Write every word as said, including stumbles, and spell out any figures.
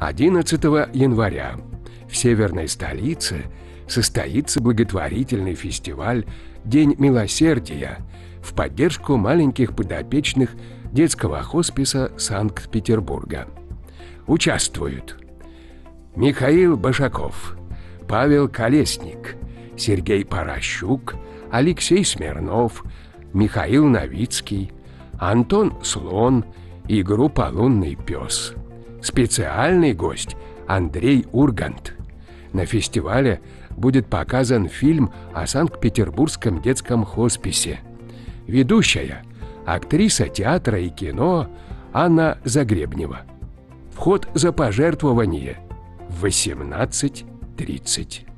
одиннадцатого января в северной столице состоится благотворительный фестиваль «День милосердия» в поддержку маленьких подопечных детского хосписа Санкт-Петербурга. Участвуют Михаил Башаков, Павел Колесник, Сергей Порощук, Алексей Смирнов, Михаил Новицкий, Антон Слон и группа «Лунный пес». Специальный гость – Андрей Ургант. На фестивале будет показан фильм о Санкт-Петербургском детском хосписе. Ведущая – актриса театра и кино Анна Загребнева. Вход за пожертвование в восемнадцать тридцать.